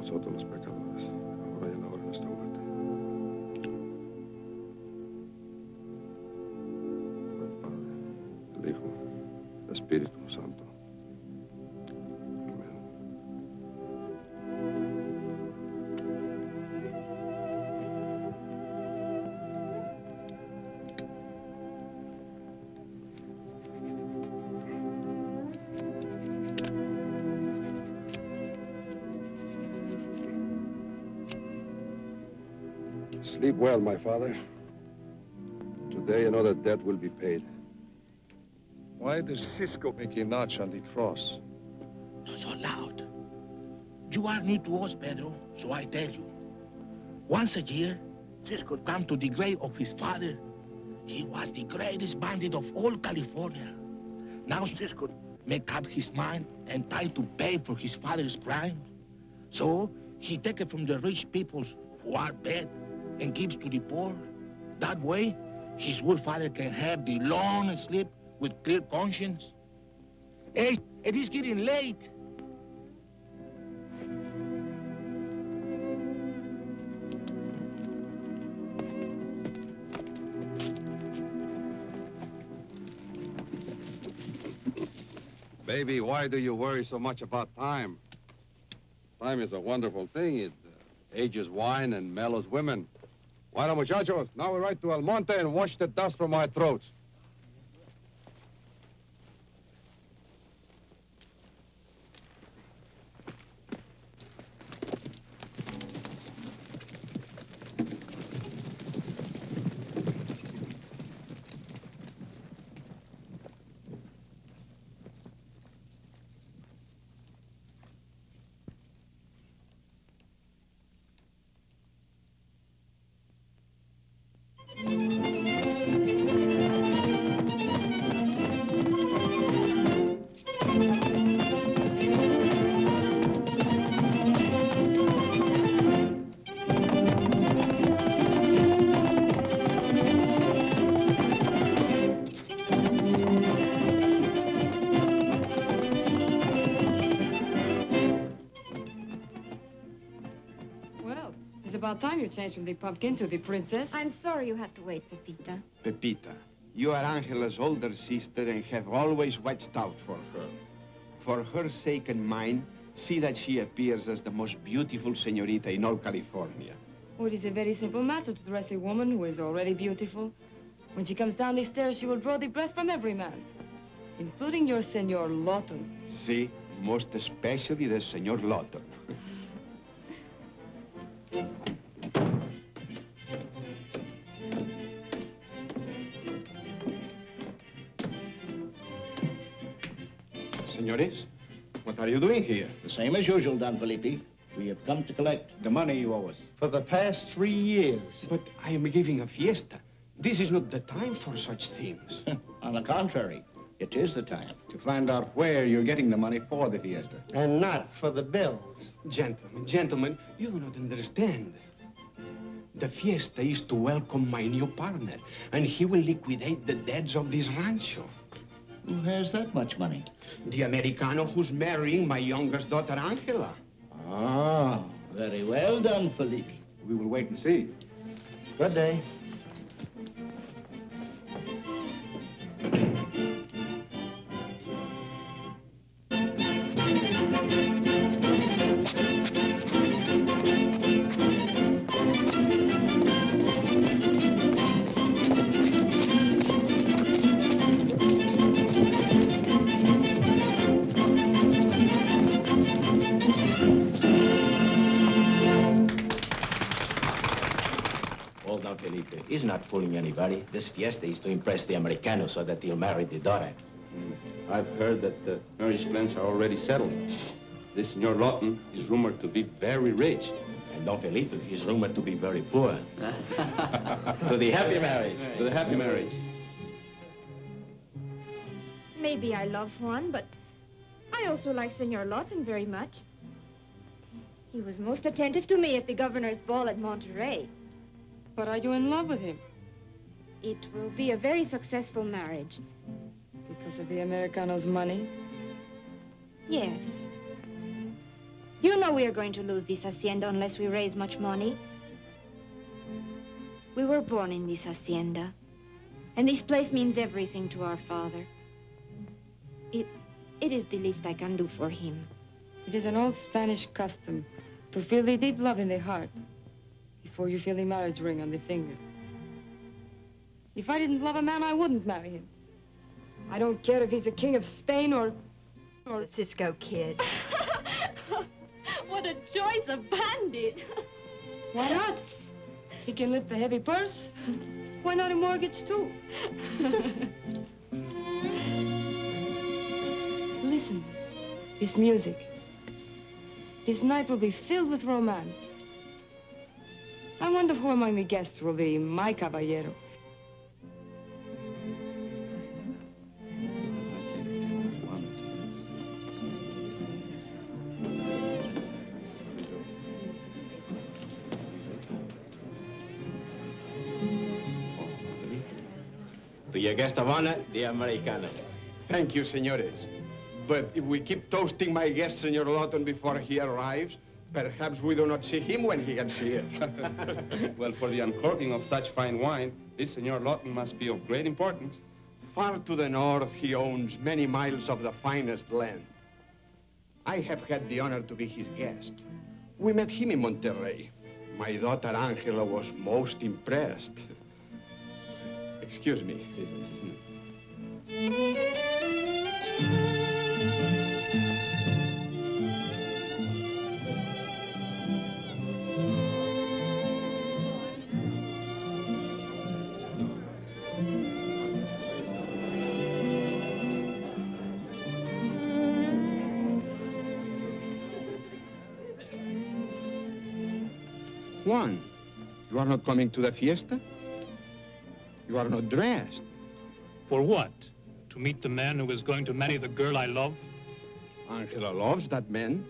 nosotros los pecadores, ahora y en la hora de nuestra muerte. Al Padre, el Hijo, el Espíritu Santo. Sleep well, my father. Today another debt will be paid. Why does Cisco make a notch on the cross? Not so loud. You are new to us, Pedro, so I tell you. Once a year, Cisco come to the grave of his father. He was the greatest bandit of all California. Now Cisco make up his mind and try to pay for his father's crime. So he take it from the rich people who are bad and gives to the poor. That way, his old father can have the long sleep with clear conscience. Hey, it is getting late. Baby, why do you worry so much about time? Time is a wonderful thing. It ages wine and mellows women. Bueno, muchachos, now we ride to El Monte and wash the dust from our throats. Time you changed from the pumpkin to the princess. I'm sorry you had to wait, Pepita. Pepita, you are Angela's older sister and have always watched out for her. For her sake and mine, see that she appears as the most beautiful señorita in all California. Oh, it is a very simple matter to dress a woman who is already beautiful. When she comes down the stairs, she will draw the breath from every man, including your Señor Lawton. See, most especially the Señor Lawton. What are you doing here? The same as usual, Don Felipe. We have come to collect the money you owe us. For the past 3 years. But I am giving a fiesta. This is not the time for such things. On the contrary, it is the time. To find out where you're getting the money for the fiesta. And not for the bills. Gentlemen, gentlemen, you do not understand. The fiesta is to welcome my new partner, and he will liquidate the debts of this rancho. Who has that much money? The Americano who's marrying my youngest daughter, Angela. Ah, very well done, Felipe. We will wait and see. Good day. He's not fooling anybody. This fiesta is to impress the Americano so that he'll marry the daughter. I've heard that the marriage plans are already settled. This Señor Lawton is rumored to be very rich. And Don Felipe is rumored to be very poor. To the happy marriage. To the happy marriage. Maybe I love Juan, but I also like Señor Lawton very much. He was most attentive to me at the governor's ball at Monterey. But are you in love with him? It will be a very successful marriage. Because of the Americano's money? Yes. You know we are going to lose this hacienda unless we raise much money. We were born in this hacienda, and this place means everything to our father. It is the least I can do for him. It is an old Spanish custom to feel the deep love in the heart before you feel the marriage ring on the finger. If I didn't love a man, I wouldn't marry him. I don't care if he's a king of Spain or Cisco Kid. What a choice of bandit. Why not? He can lift the heavy purse. Why not a mortgage, too? Listen, this music. This night will be filled with romance. I wonder who among the guests will be my caballero. Your guest of honor, the Americana. Thank you, senores. But if we keep toasting my guest, Señor Lawton, before he arrives, perhaps we do not see him when he gets here. Well, for the uncorking of such fine wine, this Señor Lawton must be of great importance. Far to the north, he owns many miles of the finest land. I have had the honor to be his guest. We met him in Monterey. My daughter, Angela, was most impressed. Excuse me. Juan, you are not coming to the fiesta? You are not dressed. For what? To meet the man who is going to marry the girl I love? Angela loves that man.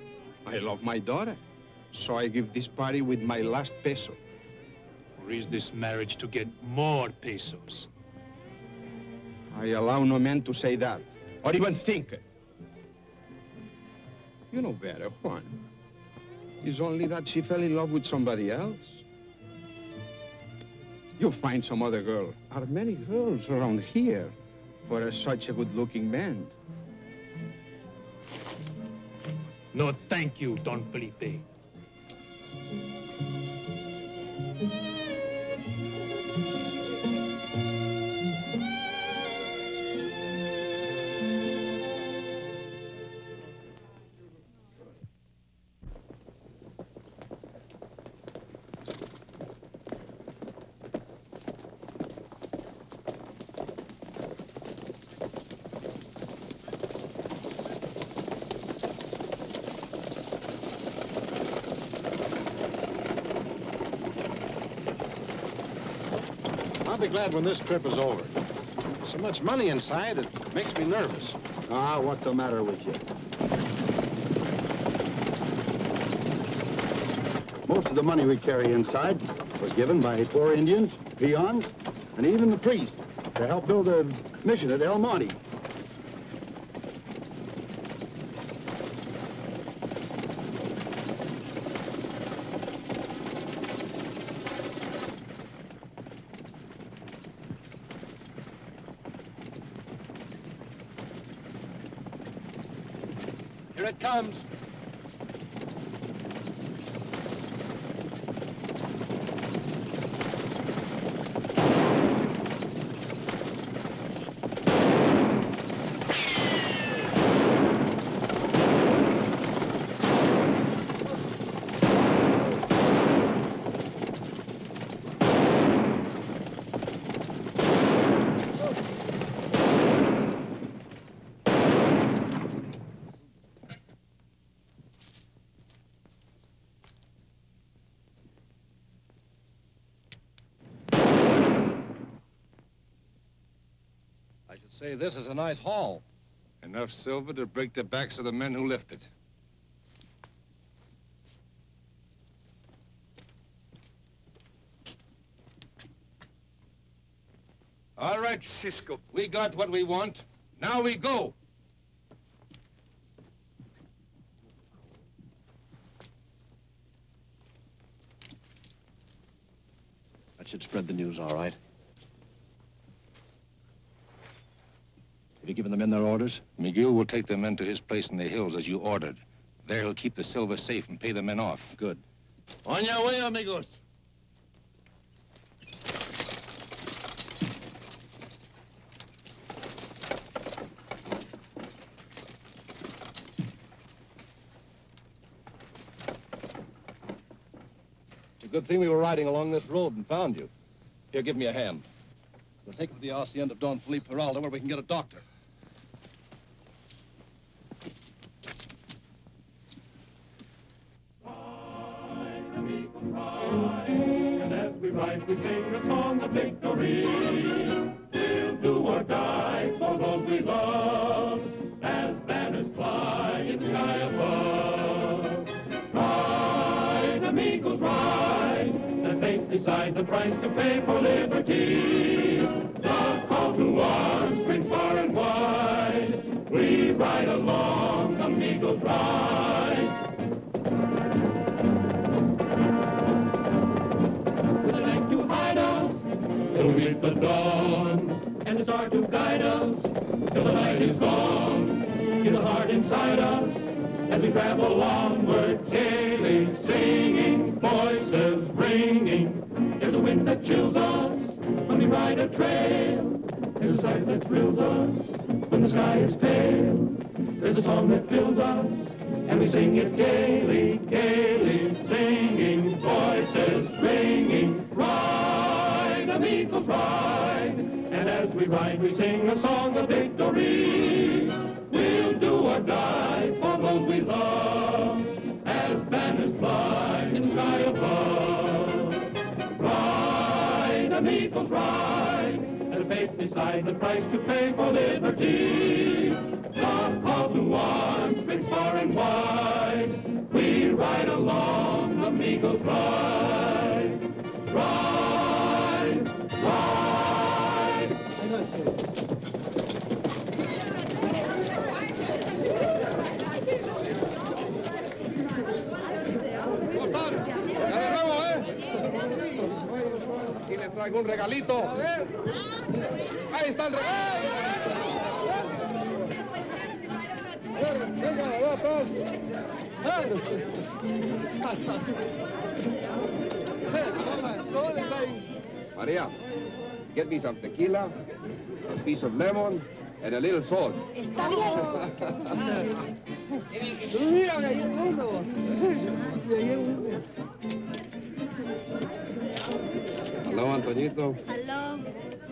I love my daughter. So I give this party with my last peso. Or is this marriage to get more pesos? I allow no man to say that, or even think it. You know better, Juan. It's only that she fell in love with somebody else. You'll find some other girl. Are many girls around here for such a good-looking man? No, thank you, Don Felipe. I'll be glad when this trip is over. So much money inside, it makes me nervous. Ah, what's the matter with you? Most of the money we carry inside was given by poor Indians, peons, and even the priest to help build a mission at El Monte. Comes. Say, this is a nice haul. Enough silver to break the backs of the men who lift it. All right, Cisco. We got what we want. Now we go. should spread the news, all right. Have you given the men their orders? Miguel will take the men to his place in the hills as you ordered. There he'll keep the silver safe and pay the men off. Good. On your way, amigos. Good thing we were riding along this road and found you. Here, give me a hand. We'll take him to the hacienda of Don Felipe Peralta where we can get a doctor. Ride, amigos, ride. And as we ride, we sing a song of victory. We'll do or die for those we love as banners fly in the sky above. Ride, amigos, ride. Fate decide the price to pay for liberty. The call to arms rings far and wide. We ride along, amigos ride. With an act to hide us till we meet the dawn, and a star to guide us till the night is gone. Give the heart inside us as we travel onward, gaily singing, voices ringing. There's a wind that chills us when we ride a trail. There's a sight that thrills us when the sky is pale. There's a song that fills us and we sing it gaily, gaily singing, voices ringing. Ride, amigos, ride. And as we ride, we sing a song of victory. We'll do or die for those we love as banners fly in the sky above. Ride, amigos, ride. And fate decide the price to pay for liberty. The call to arms rings far and wide. We ride along, amigos, ride. Ride, ride. I know it's here. Traigo un regalito. Ahí está el regalo. Maria, get me some tequila, a piece of lemon, and a little salt. Está bien. Hello, Antonito. Hello.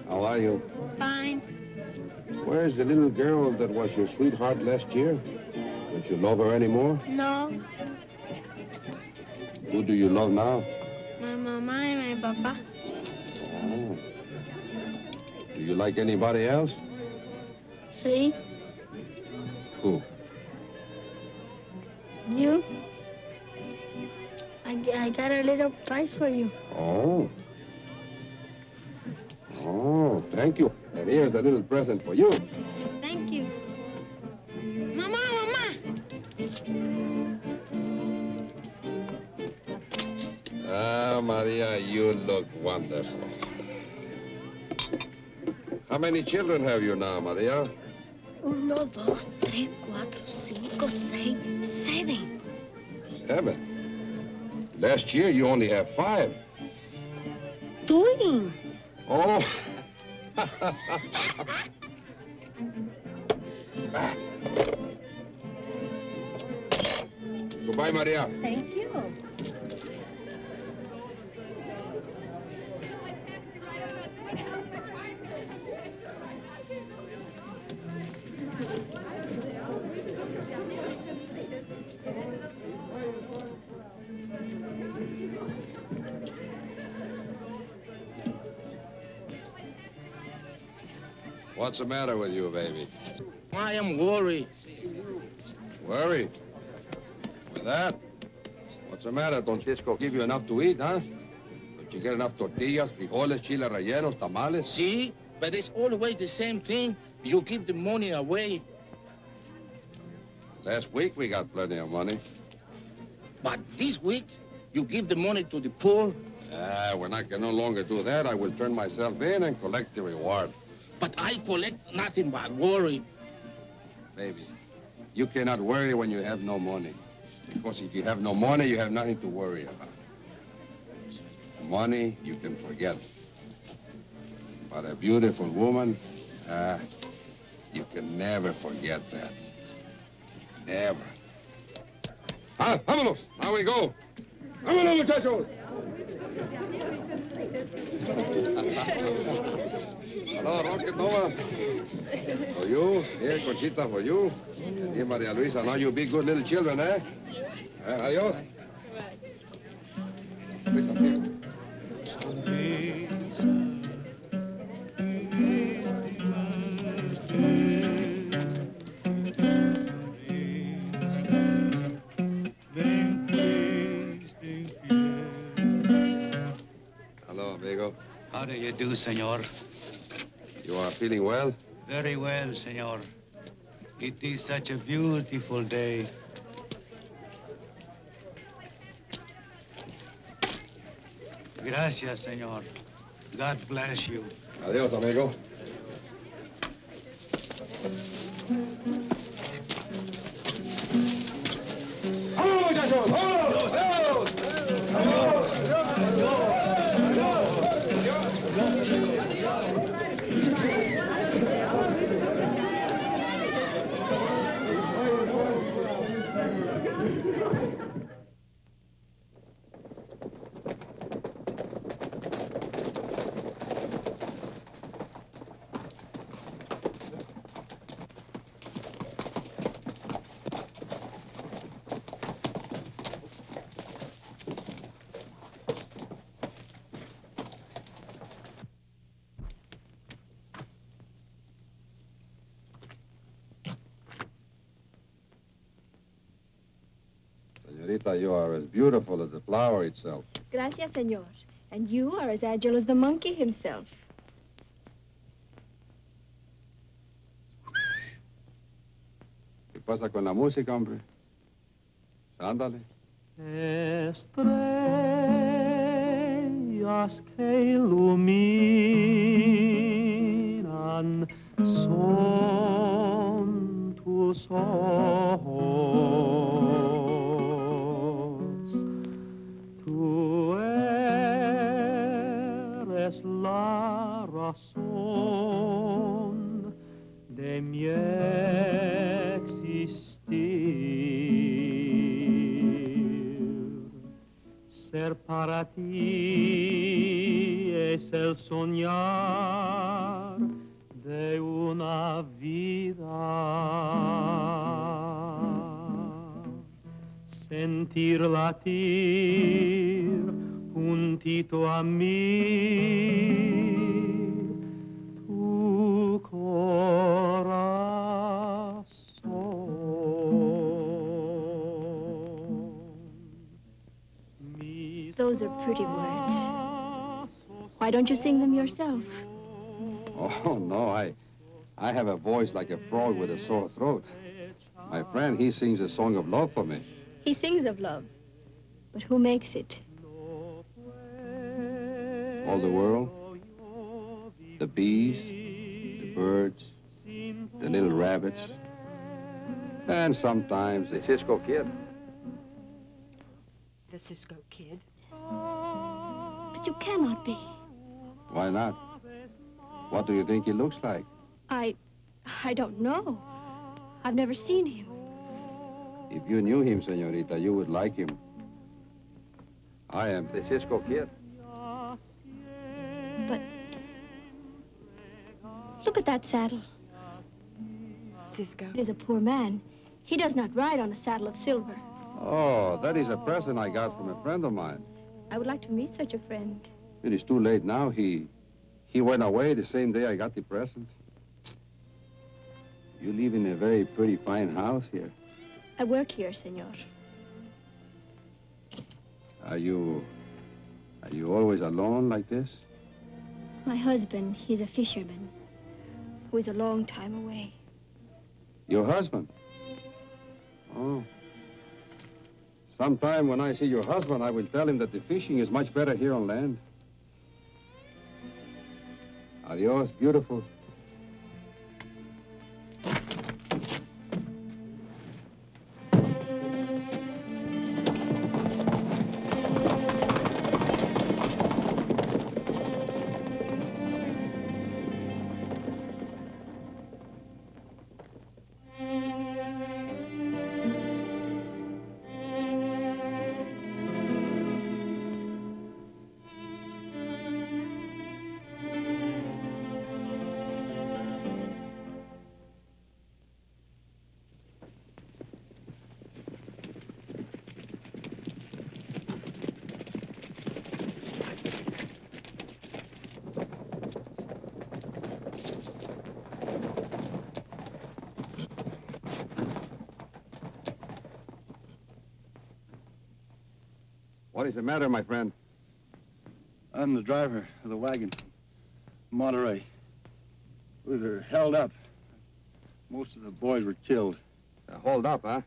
How are you? Fine. Where's the little girl that was your sweetheart last year? Don't you love her anymore? No. Who do you love now? My mama and my papa. Oh. Do you like anybody else? See? Who? You. I got a little price for you. Oh. Oh, thank you. And here's a little present for you. Thank you. Mama, Mama! Ah, Maria, you look wonderful. How many children have you now, Maria? 1, 2, 3, 4, 5, 6, 7. 7? Last year, you only have 5. 2. Oh. Goodbye, Maria. Thank you. What's the matter with you, baby? I am worried. Worried? With that? What's the matter? Don Cisco give you enough to eat, huh? Don't you get enough tortillas, frijoles, chile rellenos, tamales? See? But it's always the same thing. You give the money away. Last week we got plenty of money. But this week, you give the money to the poor. Ah, when I can no longer do that, I will turn myself in and collect the reward. But I collect nothing but worry. Baby, you cannot worry when you have no money. Because if you have no money, you have nothing to worry about. Money, you can forget. But a beautiful woman, you can never forget that. Never. Ah, vámonos. Now we go. Vámonos, muchachos. Hello, Roque Nova. For you. Here, Conchita, for you. And here, Maria Luisa. Now you be good little children, eh? Adios. Hello, amigo. How do you do, senor? You are feeling well? Very well, senor. It is such a beautiful day. Gracias, senor. God bless you. Adios, amigo. You are as beautiful as the flower itself. Gracias, senor. And you are as agile as the monkey himself. ¿Qué pasa con la música, hombre? Ándale. Estrellas que iluminan son tus ojos. La razón de mi existir. Ser para ti es el soñar de una vida. Sentir latir juntito a mí, tu corazón. Those are pretty words. Why don't you sing them yourself? Oh, no, I have a voice like a frog with a sore throat. My friend, he sings a song of love for me. He sings of love, but who makes it? All the world, the bees, the birds, the little rabbits, and sometimes the Cisco Kid. The Cisco Kid? But you cannot be. Why not? What do you think he looks like? I don't know. I've never seen him. If you knew him, senorita, you would like him. I am the Cisco Kid. But look at that saddle. Cisco is a poor man. He does not ride on a saddle of silver. Oh, that is a present I got from a friend of mine. I would like to meet such a friend. It is too late now. He went away the same day I got the present. You live in a very pretty, fine house here. I work here, senor. Are you always alone like this? My husband, he's a fisherman who is a long time away. Your husband? Oh. Sometime when I see your husband, I will tell him that the fishing is much better here on land. Adios, beautiful. What is the matter, my friend? I'm the driver of the wagon from Monterey. We were held up. Most of the boys were killed. Hold up, huh?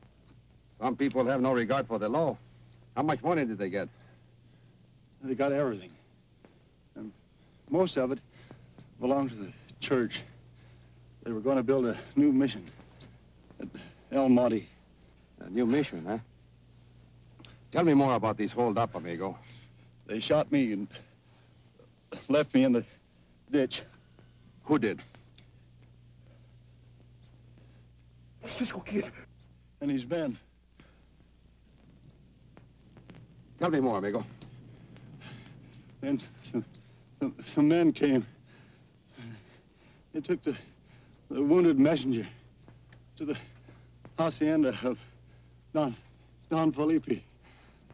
Some people have no regard for the law. How much money did they get? They got everything. And most of it belonged to the church. They were going to build a new mission at El Monte. A new mission, huh? Tell me more about this hold-up, amigo. They shot me and left me in the ditch. Who did? Cisco Kid. And his band. Tell me more, amigo. Then some men came. They took the wounded messenger to the hacienda of Don Felipe.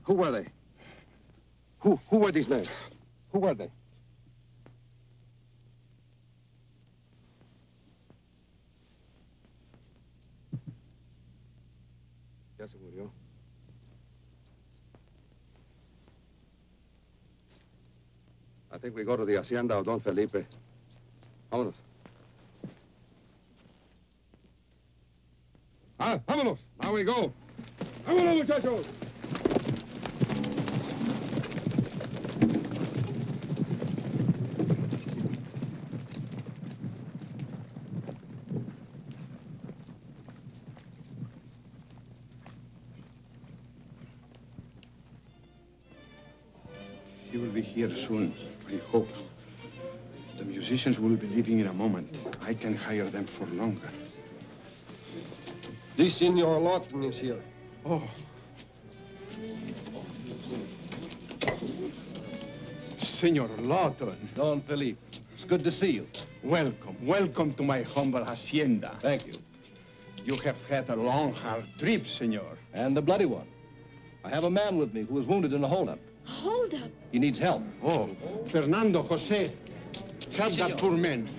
Who were they? Who were these men? Who were they? Yes, it would, yo. I think we go to the hacienda of Don Felipe. Vámonos. Ah, vámonos. Now we go. Vámonos, muchachos. Here soon, I hope. The musicians will be leaving in a moment. I can hire them for longer. This Señor Lawton is here. Oh. Señor Lawton. Don Felipe, it's good to see you. Welcome, welcome to my humble hacienda. Thank you. You have had a long, hard trip, Señor. And a bloody one. I have a man with me who was wounded in a holdup. Hold up. He needs help. Oh, Fernando, Jose, help that poor man.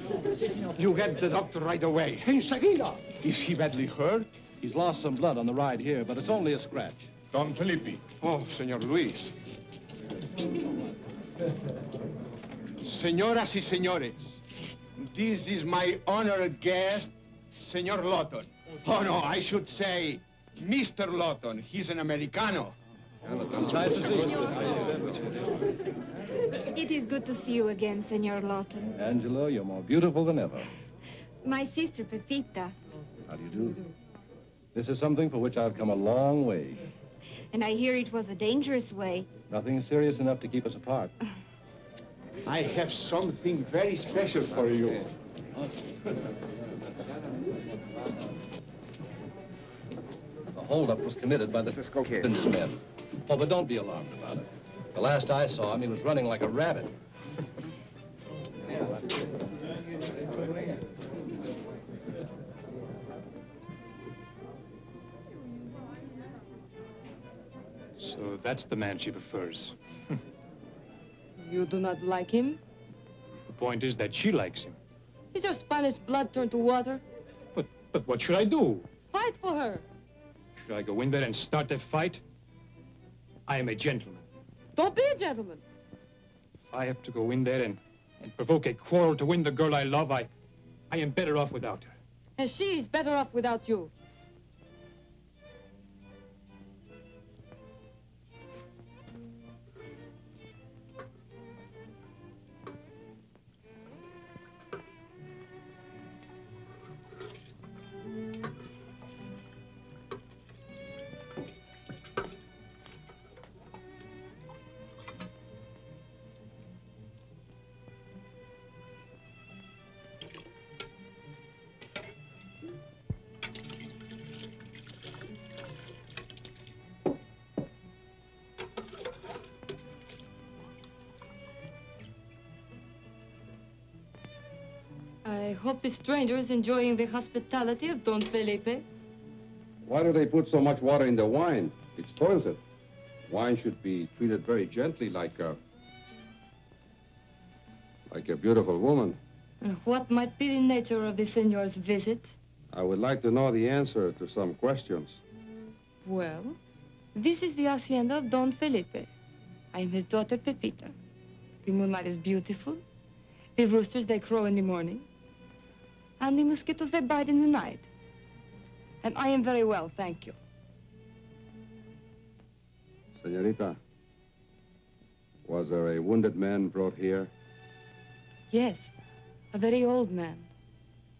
You get the doctor right away. Enseguida. Is he badly hurt? He's lost some blood on the ride here, but it's only a scratch. Don Felipe. Oh, Señor Luis. Señoras y señores, this is my honored guest, Señor Lawton. Oh, no, I should say Mr. Lawton. He's an Americano. It is good to see you again, Señor Lawton. Angela, you're more beautiful than ever. My sister, Pepita. How do you do? This is something for which I've come a long way. And I hear it was a dangerous way. Nothing serious enough to keep us apart. I have something very special for you. The holdup was committed by the Cisco Kid and his men. Oh, but don't be alarmed about it. The last I saw him, he was running like a rabbit. So that's the man she prefers. You do not like him? The point is that she likes him. Is your Spanish blood turned to water? But what should I do? Fight for her. Should I go in there and start a fight? I am a gentleman. Don't be a gentleman. If I have to go in there and provoke a quarrel to win the girl I love, I am better off without her. And she's better off without you. hope the stranger is enjoying the hospitality of Don Felipe. Why do they put so much water in the wine? It spoils it. Wine should be treated very gently, like a beautiful woman. And what might be the nature of the senor's visit? I would like to know the answer to some questions. Well, this is the hacienda of Don Felipe. I am his daughter, Pepita. The moonlight is beautiful. The roosters, they crow in the morning. And the mosquitoes, they bite in the night. And I am very well, thank you. Senorita, was there a wounded man brought here? Yes, a very old man.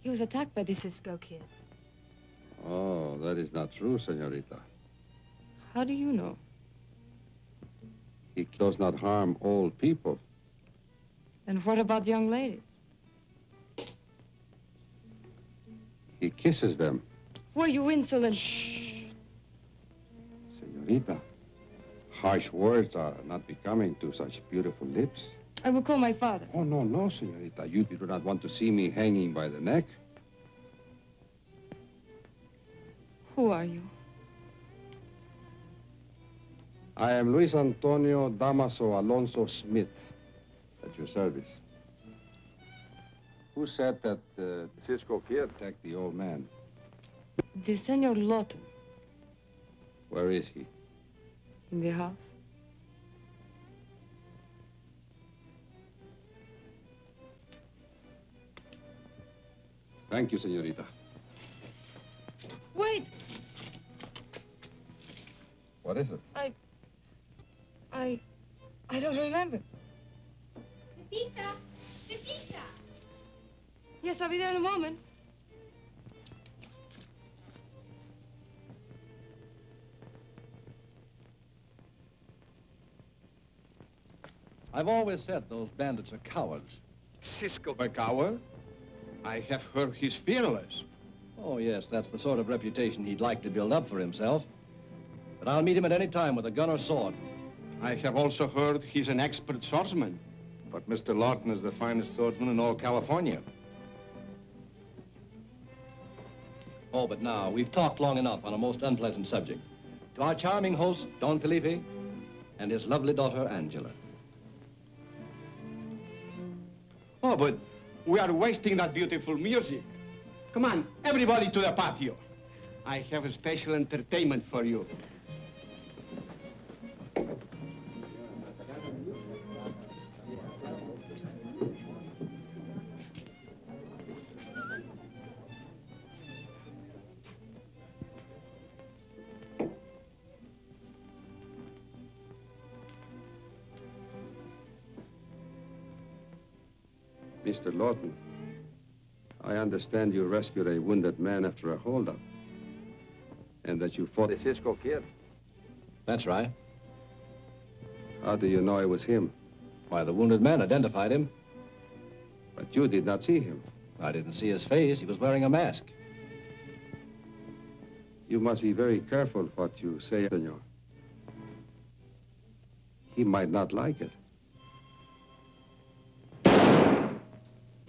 He was attacked by the Cisco Kid. Oh, that is not true, Senorita. How do you know? He does not harm old people. And what about young ladies? He kisses them. Were you insolent? Shh. Senorita, harsh words are not becoming to such beautiful lips. I will call my father. Oh, no, no, Senorita. You do not want to see me hanging by the neck. Who are you? I am Luis Antonio Damaso Alonso Smith, at your service. Who said that Cisco Kid attacked the old man? The Señor Lawton. Where is he? In the house. Thank you, Senorita. Wait! What is it? I don't remember. Pepita! Pepita! Yes, I'll be there in a moment. I've always said those bandits are cowards. Cisco. A coward? I have heard he's fearless. Oh, yes, that's the sort of reputation he'd like to build up for himself. But I'll meet him at any time with a gun or sword. I have also heard he's an expert swordsman. But Mr. Lawton is the finest swordsman in all California. Oh, but now, we've talked long enough on a most unpleasant subject. To our charming host, Don Felipe, and his lovely daughter, Angela. Oh, but we are wasting that beautiful music. Come on, everybody to the patio. I have a special entertainment for you. Mr. Lawton, I understand you rescued a wounded man after a holdup, and that you fought the Cisco Kid. That's right. How do you know it was him? Why, the wounded man identified him. But you did not see him. I didn't see his face. He was wearing a mask. You must be very careful what you say, senor. He might not like it.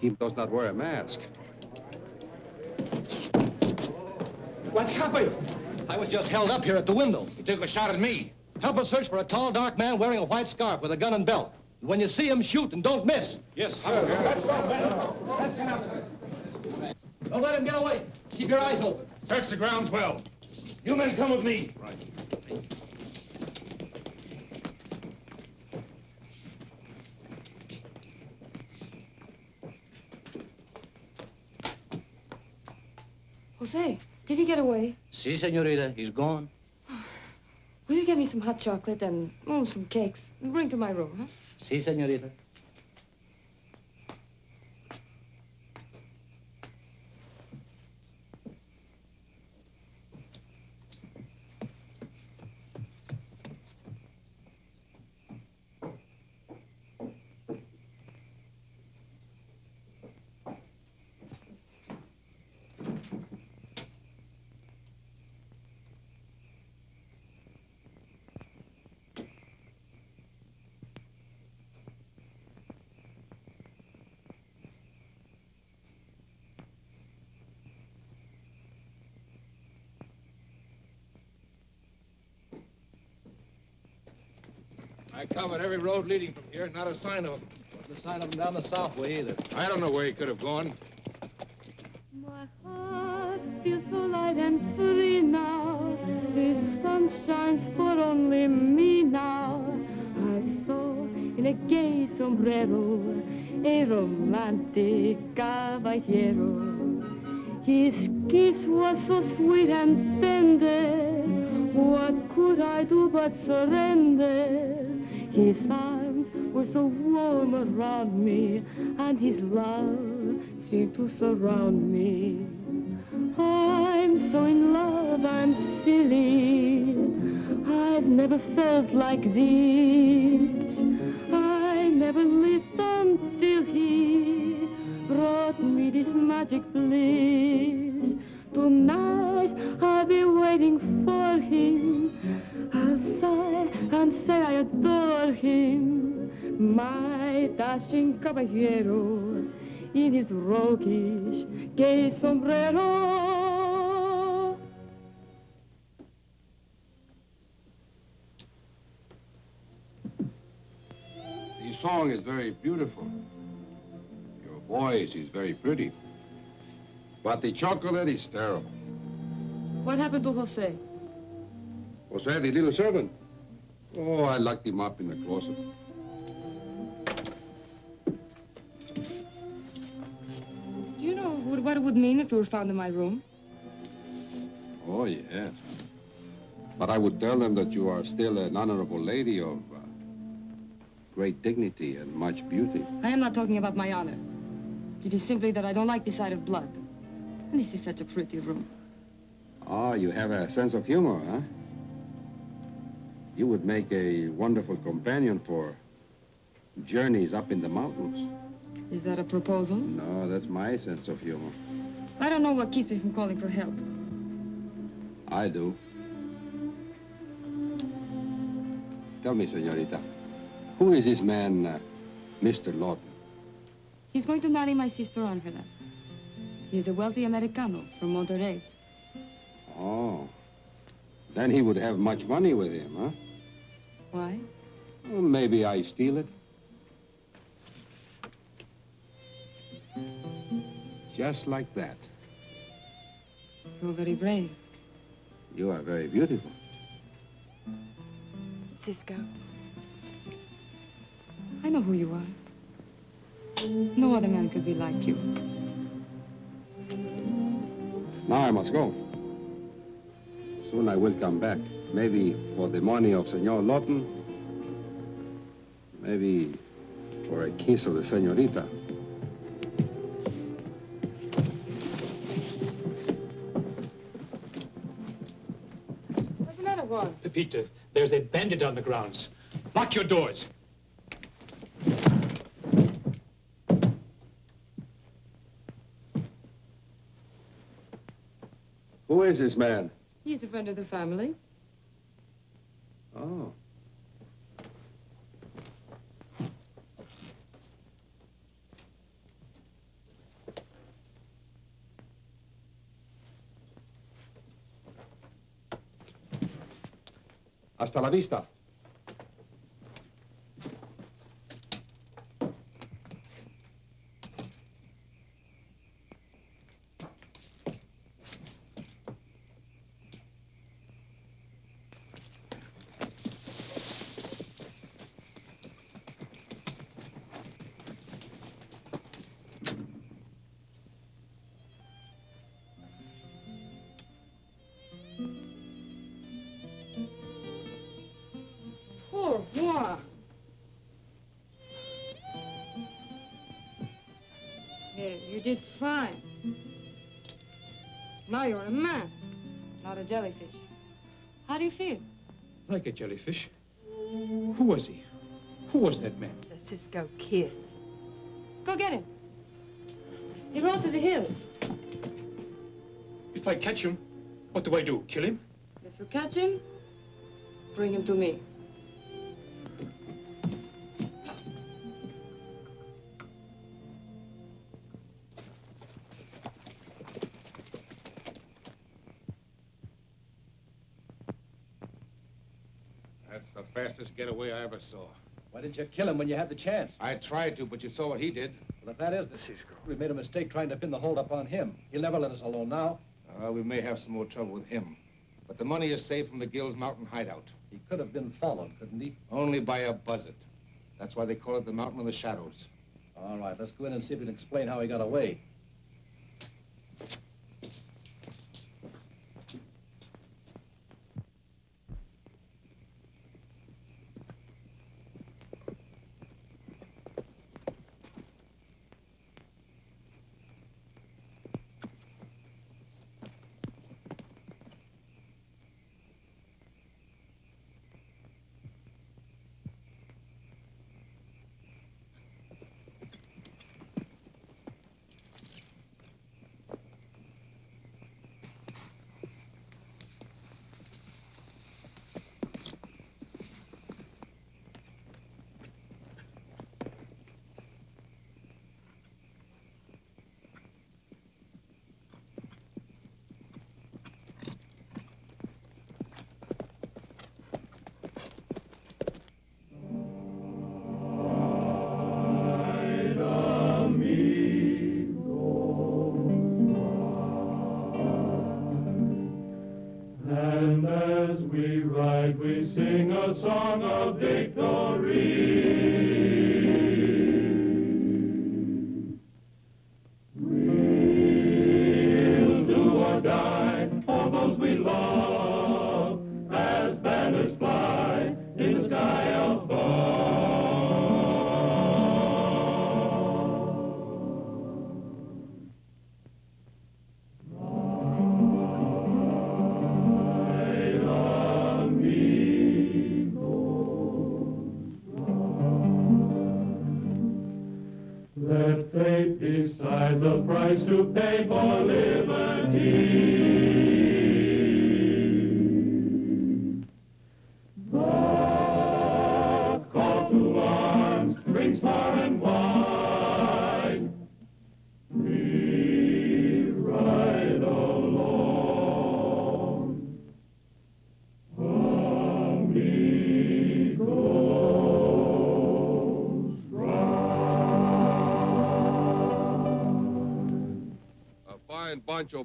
He does not wear a mask. What happened? I was just held up here at the window. He took a shot at me. Help us search for a tall, dark man wearing a white scarf with a gun and belt. And when you see him, shoot and don't miss. Yes, sir. Don't let him get away. Keep your eyes open. Search the grounds well. You men come with me. Right. Jose, did he get away? Si, senorita, he's gone. Will you get me some hot chocolate and some cakes and bring to my room, huh? Si, senorita. covered every road leading from here, not a sign of him. Not a sign of him down the south way either. I don't know where he could have gone. My heart feels so light and free now. The sun shines for only me now. I saw in a gay sombrero a romantic caballero. His kiss was so sweet and tender. What could I do but surrender? His arms were so warm around me, and his love seemed to surround me. I'm so in love, I'm silly. I've never felt like this. I never lived until he brought me this magic bliss. Tonight I'll be waiting for him. I'll sigh and say I adore him. My dashing caballero in his roguish gay sombrero. The song is very beautiful. Your voice is very pretty. But the chocolate is terrible. What happened to Jose? Jose, the little servant. Oh, I locked him up in the closet. Do you know what it would mean if you were found in my room? Oh, yes. But I would tell them that you are still an honorable lady of great dignity and much beauty. I am not talking about my honor. It is simply that I don't like the sight of blood. This is such a pretty room. Oh, you have a sense of humor, huh? You would make a wonderful companion for journeys up in the mountains. Is that a proposal? No, that's my sense of humor. I don't know what keeps me from calling for help. I do. Tell me, senorita, who is this man, Mr. Lawton? He's going to marry my sister, Angela. He's a wealthy Americano from Monterey. Oh. Then he would have much money with him, huh? Why? Well, maybe I steal it. Just like that. You're very brave. You are very beautiful. Cisco. I know who you are. No other man could be like you. Now I must go. Soon I will come back. Maybe for the money of Señor Lawton. Maybe for a kiss of the senorita. What's the matter, Juan? Pepita, there's a bandit on the grounds. Lock your doors. Who is this man? He's a friend of the family. Oh. Hasta la vista. You did fine. Now you're a man, not a jellyfish. How do you feel? Like a jellyfish. Who was he? Who was that man? The Cisco Kid. Go get him. He rode to the hills. If I catch him, what do I do? Kill him? If you catch him, bring him to me. Get away I ever saw. Why didn't you kill him when you had the chance? I tried to, but you saw what he did. Well, if that is the Cisco, we made a mistake trying to pin the holdup on him. He'll never let us alone now. We may have some more trouble with him. But the money is saved from the Gill's mountain hideout. He could have been followed, couldn't he? Only by a buzzard. That's why they call it the Mountain of the Shadows. All right, let's go in and see if we can explain how he got away.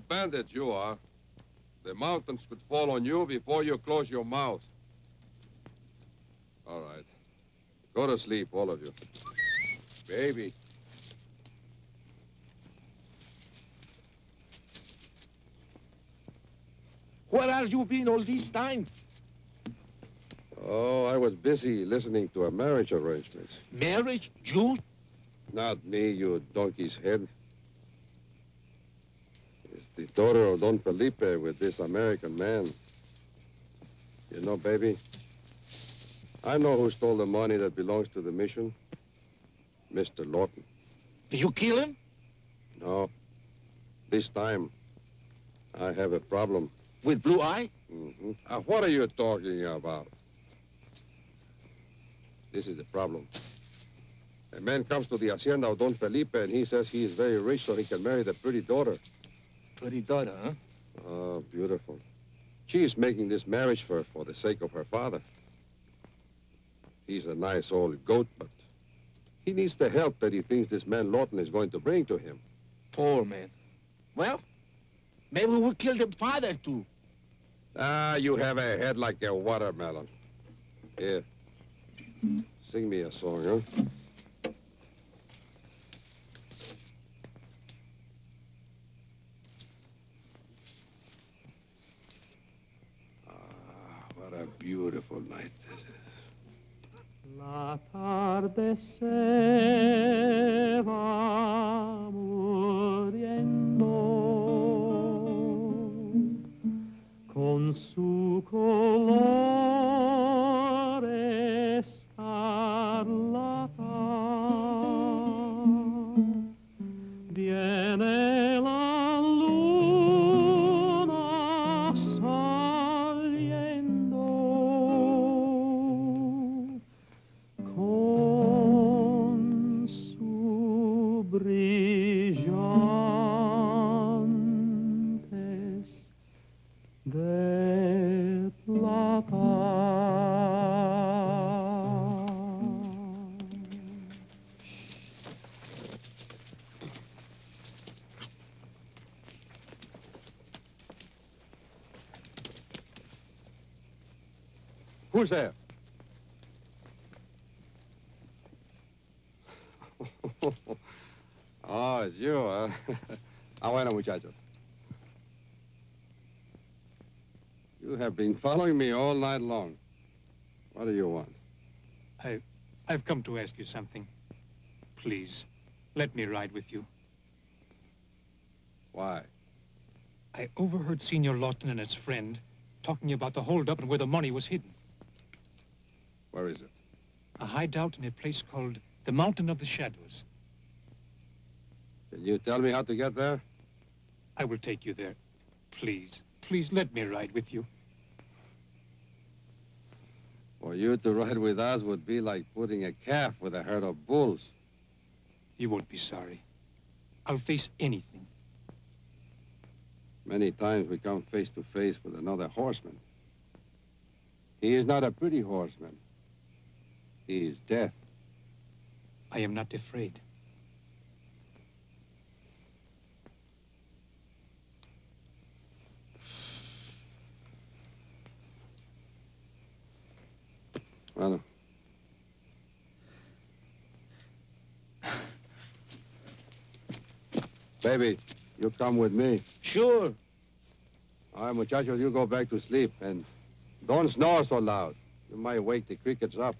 Bandit you are. The mountains could fall on you before you close your mouth. All right. Go to sleep, all of you. Baby. Where have you been all this time? Oh, I was busy listening to a marriage arrangement. Marriage? You? Not me, you donkey's head. The daughter of Don Felipe with this American man. You know, baby, I know who stole the money that belongs to the mission. Mr. Lawton. Did you kill him? No. This time, I have a problem. With Blue Eye? Mm-hmm. What are you talking about? This is the problem. A man comes to the hacienda of Don Felipe, and he says he is very rich, so he can marry the pretty daughter. Pretty daughter, huh? Oh, beautiful. She is making this marriage for the sake of her father. He's a nice old goat, but he needs the help that he thinks this man Lawton is going to bring to him. Poor man. Well, maybe we'll kill the father, too. Ah, you have a head like a watermelon. Here, sing me a song, huh? A beautiful night this is. La tarde se va muriendo con su color escarlata. Viene. Brillantes de Who's there? Oh, it's you, huh? Ah, bueno, muchacho. You have been following me all night long. What do you want? I've come to ask you something. Please, let me ride with you. Why? I overheard Senor Lawton and his friend talking about the holdup and where the money was hidden. Where is it? A hideout in a place called the Mountain of the Shadows. Can you tell me how to get there? I will take you there. Please, please let me ride with you. For you to ride with us would be like putting a calf with a herd of bulls. You won't be sorry. I'll face anything. Many times we come face to face with another horseman. He is not a pretty horseman. He is death. I am not afraid. Well, baby, you come with me. Sure. All right, muchachos, you go back to sleep and don't snore so loud. You might wake the crickets up.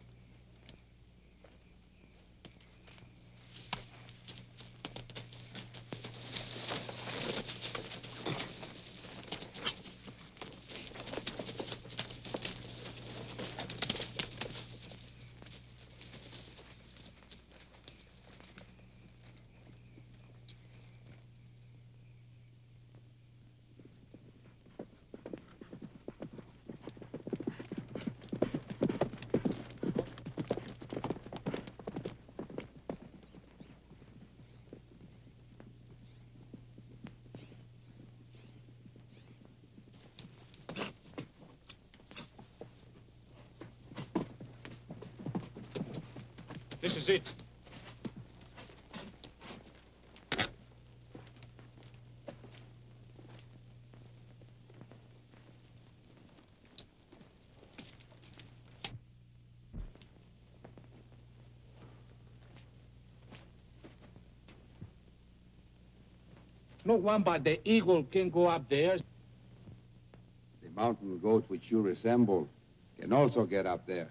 This is it. No one but the eagle can go up there. The mountain goat which you resemble can also get up there.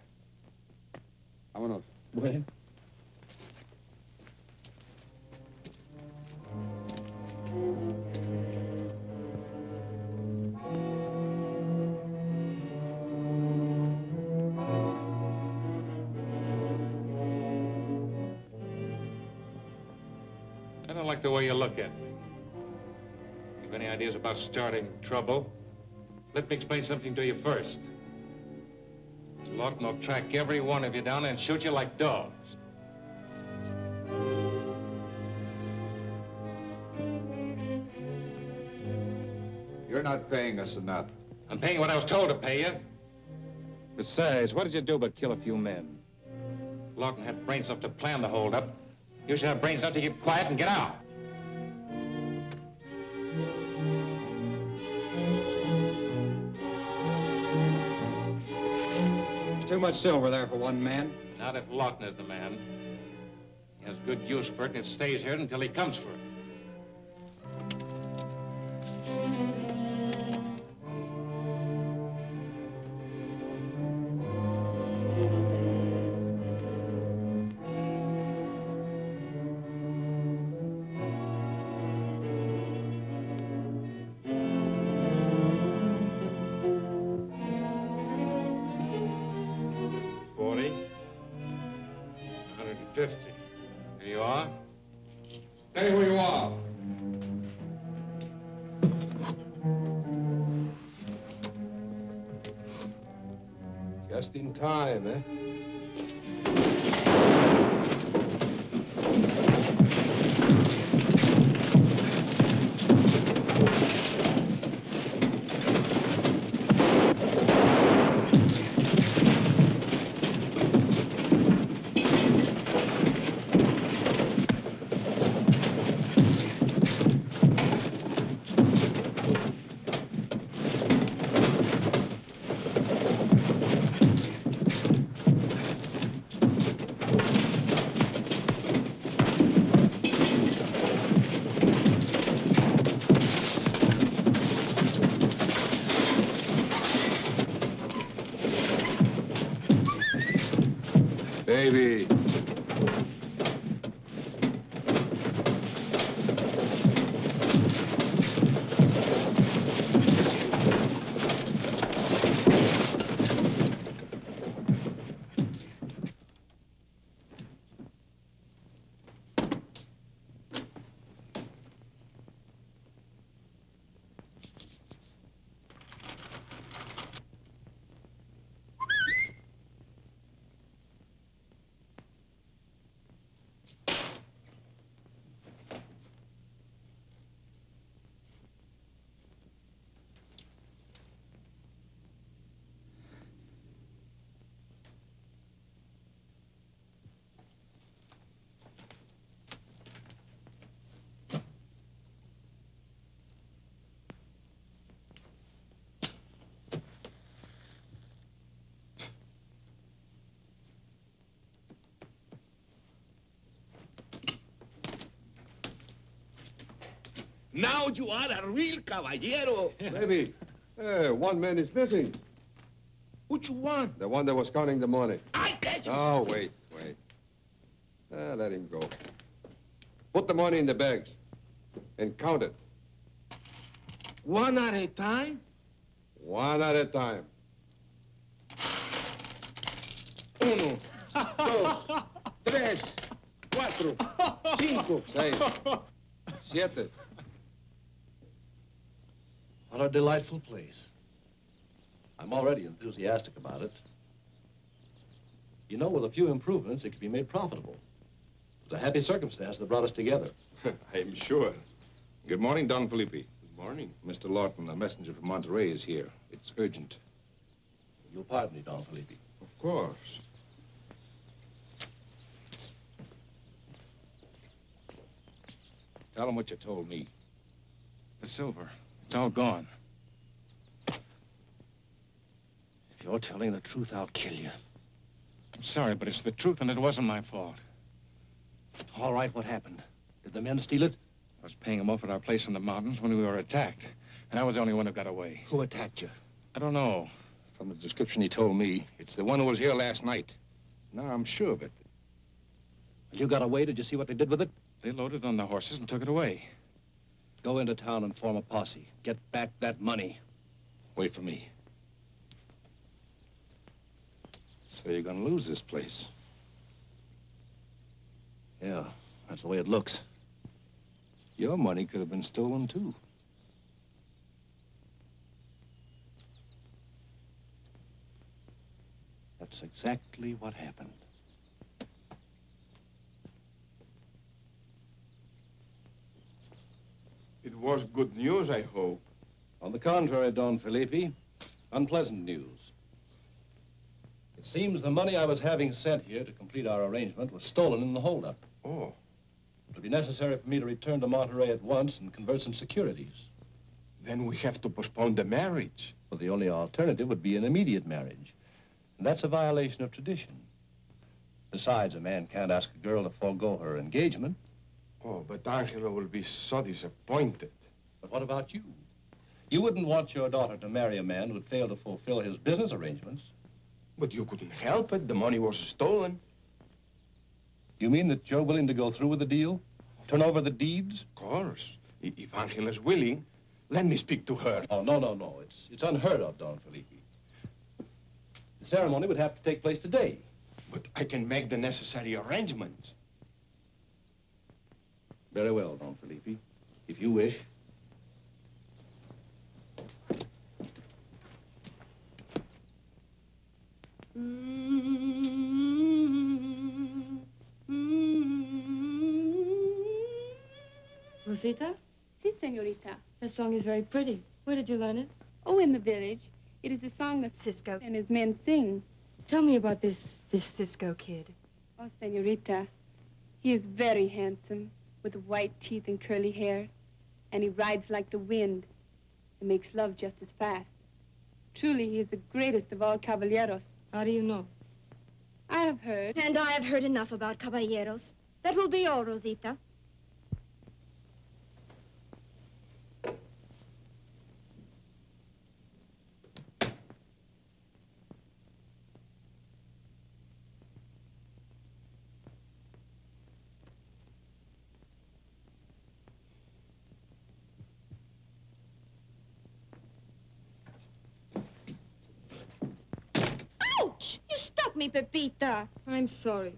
I want to... Well... the way you look at me. If you have any ideas about starting trouble, let me explain something to you first. Lawton will track every one of you down and shoot you like dogs. You're not paying us enough. I'm paying what I was told to pay you. Besides, what did you do but kill a few men? Lawton had brains enough to plan the holdup. You should have brains enough to keep quiet and get out. Too much silver there for one man. Not if Lawton is the man. He has good use for it and it stays here until he comes for Davy. Now you are a real caballero. Baby, one man is missing. Which one? The one that was counting the money. I catch him. Oh, wait. Let him go. Put the money in the bags and count it. One at a time? One at a time. Uno, dos, tres, cuatro, cinco, seis, siete. What a delightful place. I'm already enthusiastic about it. You know, with a few improvements, it could be made profitable. It was a happy circumstance that brought us together. I'm sure. Good morning, Don Felipe. Good morning. Mr. Lawton, a messenger from Monterey is here. It's urgent. You'll pardon me, Don Felipe. Of course. Tell him what you told me. The silver. It's all gone. If you're telling the truth, I'll kill you. I'm sorry, but it's the truth, and it wasn't my fault. All right, what happened? Did the men steal it? I was paying them off at our place in the mountains when we were attacked, and I was the only one who got away. Who attacked you? I don't know. From the description he told me, it's the one who was here last night. Now I'm sure of it. Well, you got away? Did you see what they did with it? They loaded it on the horses and took it away. Go into town and form a posse. Get back that money. Wait for me. So you're gonna lose this place? Yeah, that's the way it looks. Your money could have been stolen, too. That's exactly what happened. It was good news, I hope. On the contrary, Don Felipe, unpleasant news. It seems the money I was having sent here to complete our arrangement was stolen in the holdup. Oh. It'll be necessary for me to return to Monterey at once and convert some securities. Then we have to postpone the marriage. Well, the only alternative would be an immediate marriage. And that's a violation of tradition. Besides, a man can't ask a girl to forego her engagement. Oh, but Angela will be so disappointed. But what about you? You wouldn't want your daughter to marry a man who'd failed to fulfill his business arrangements. But you couldn't help it. The money was stolen. You mean that you're willing to go through with the deal? Turn over the deeds? Of course. If Angela's willing, let me speak to her. Oh, no. It's unheard of, Don Felipe. The ceremony would have to take place today. But I can make the necessary arrangements. Very well, Don Felipe, if you wish. Rosita? Si, senorita. That song is very pretty. Where did you learn it? Oh, in the village. It is a song that Cisco and his men sing. Tell me about this Cisco Kid. Oh, senorita, he is very handsome, with white teeth and curly hair, and he rides like the wind and makes love just as fast. Truly, he is the greatest of all caballeros. How do you know? I have heard. And I have heard enough about caballeros. That will be all, Rosita. help me, Pepita. I'm sorry.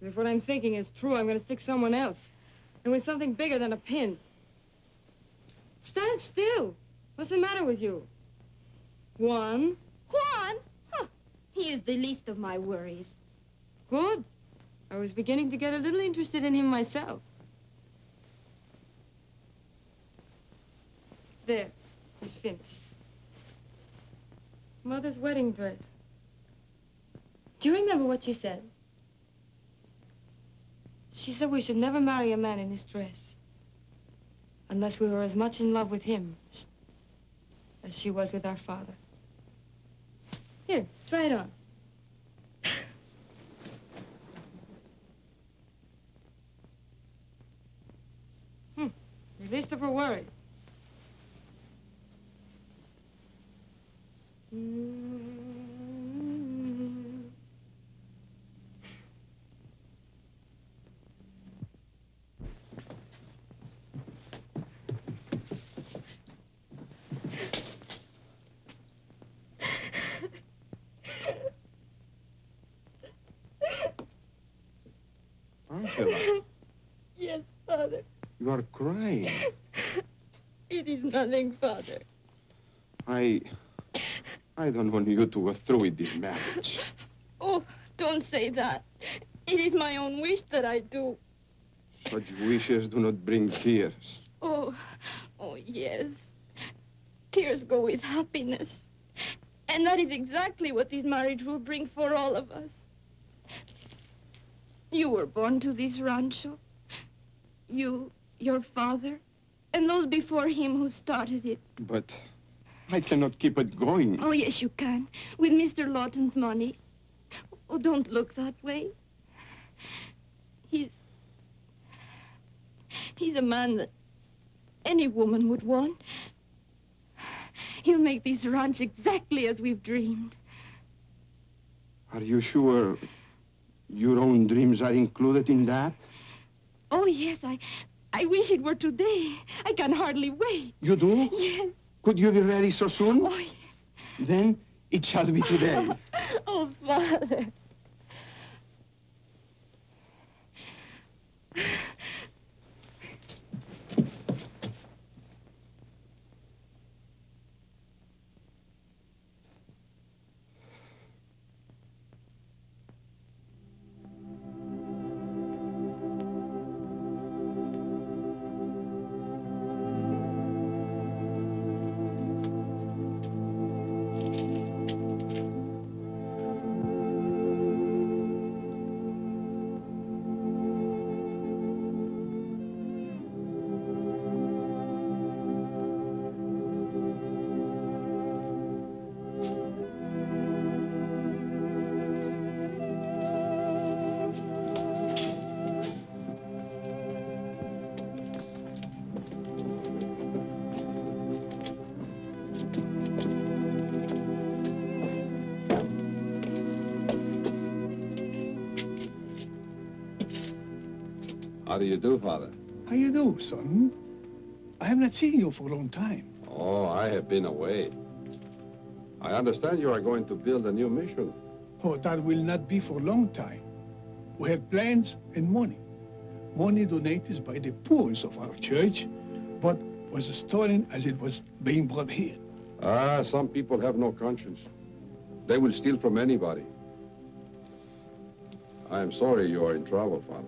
But if what I'm thinking is true, I'm going to stick someone else. And with something bigger than a pin. Stand still. What's the matter with you? Juan? Juan? Huh. He is the least of my worries. Good. I was beginning to get a little interested in him myself. There. It's finished. Mother's wedding dress. Do you remember what she said? She said we should never marry a man in his dress. Unless we were as much in love with him as she was with our father. Here, try it on. The least of her worries. Angela. Yes, Father. You are crying. It is nothing, Father. I don't want you to go through with this marriage. Oh, don't say that. It is my own wish that I do. Such wishes do not bring tears. Oh, yes. Tears go with happiness. And that is exactly what this marriage will bring for all of us. You were born to this rancho. You, your father, and those before him who started it. But I cannot keep it going. Oh, yes, you can. With Mr. Lawton's money. Oh, don't look that way. He's a man that any woman would want. He'll make this ranch exactly as we've dreamed. Are you sure your own dreams are included in that? Oh, yes, I wish it were today. I can hardly wait. You do? Yes. Could you be ready so soon? Oh, yes. Then it shall be today. Oh, Father. How do you do, Father? How you do, son? I have not seen you for a long time. Oh, I have been away. I understand you are going to build a new mission. Oh, that will not be for a long time. We have plans and money. Money donated by the poor of our church, but was stolen as it was being brought here. Ah, some people have no conscience. They will steal from anybody. I am sorry you are in trouble, Father.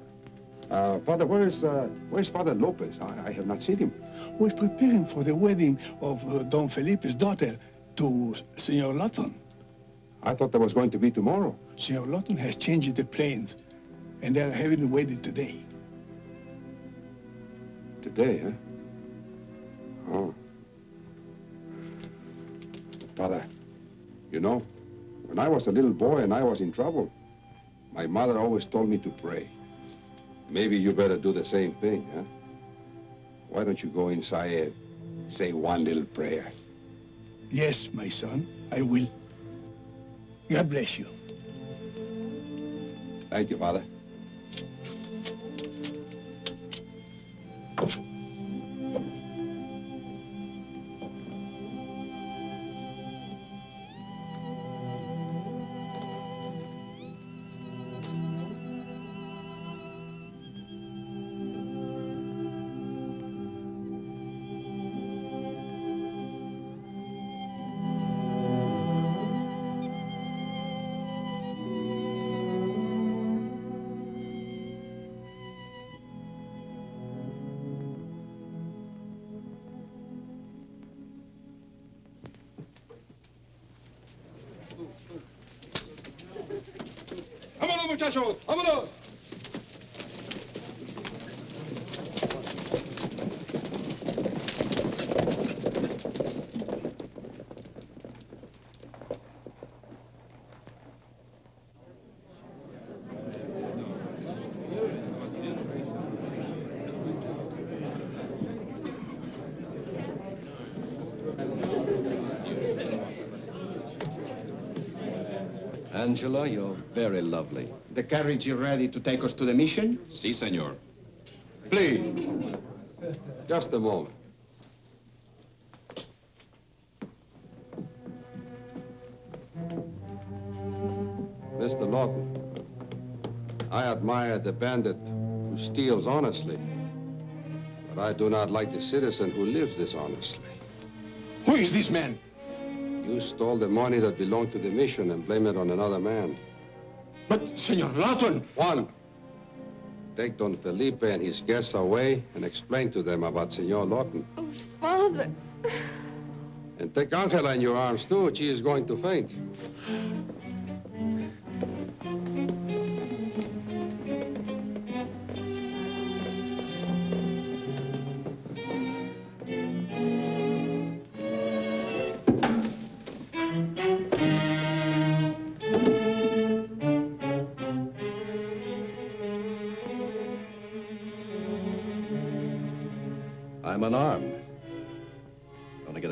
Father, where's Father Lopez? I have not seen him. We're preparing for the wedding of Don Felipe's daughter to Señor Lawton. I thought that was going to be tomorrow. Señor Lawton has changed the plans, and they're having the wedding today. Today, huh? Oh. Father, you know, when I was a little boy and I was in trouble, my mother always told me to pray. Maybe you better do the same thing, huh? Why don't you go inside and say one little prayer? Yes, my son, I will. God bless you. Thank you, Father. ¡Vámonos, muchachos! ¡Vámonos! Angela, you're very lovely. The carriage is ready to take us to the mission? Si, senor. Please. Just a moment. Mr. Lawton, I admire the bandit who steals honestly, but I do not like the citizen who lives dishonestly. Who is this man? You stole the money that belonged to the mission and blame it on another man. But, Senor Lawton... Juan, take Don Felipe and his guests away and explain to them about Senor Lawton. Oh, Father... And take Angela in your arms, too. She is going to faint.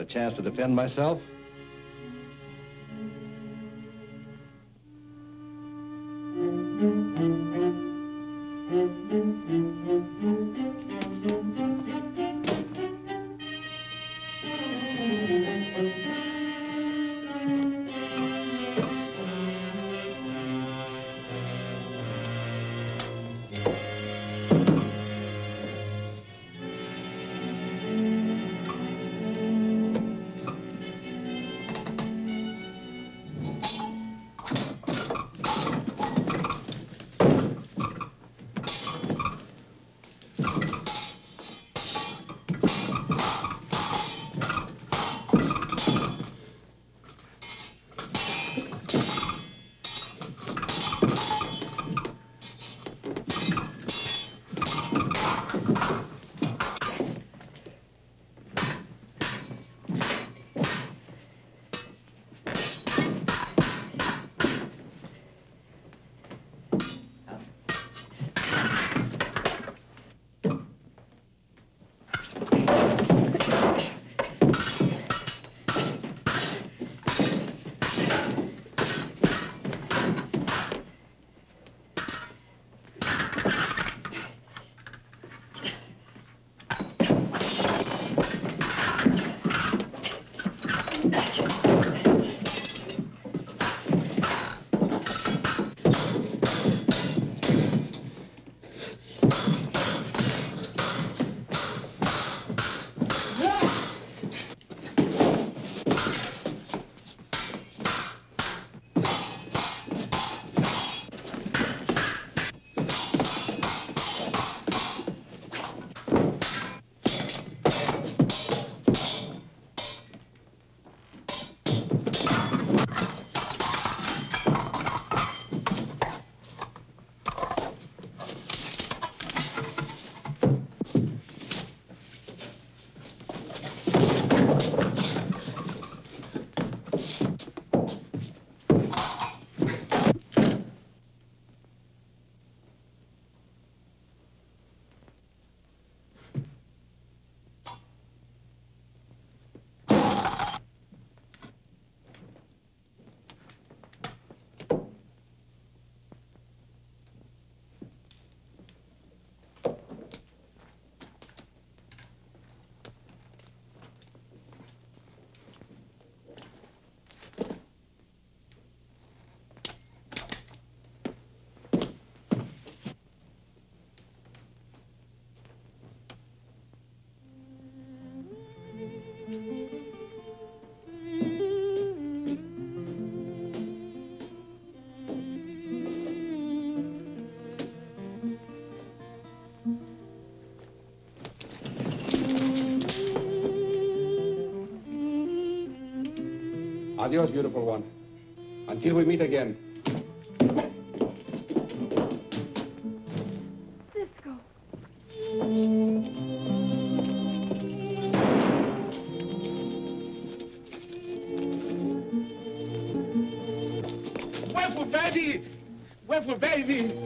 Chance to defend myself? Adios, beautiful one. Until we meet again. Cisco. Wonderful baby! Wonderful baby!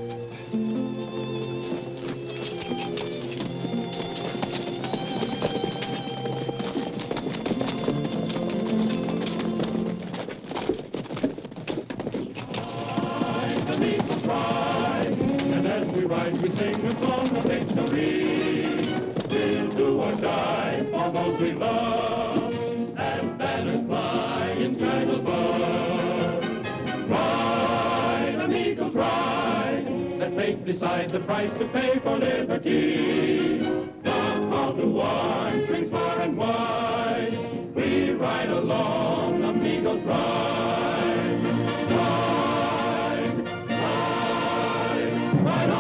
Decide the price to pay for liberty. Down on the wine, drinks far and wide. We ride along, amigos ride. Ride, ride, ride on.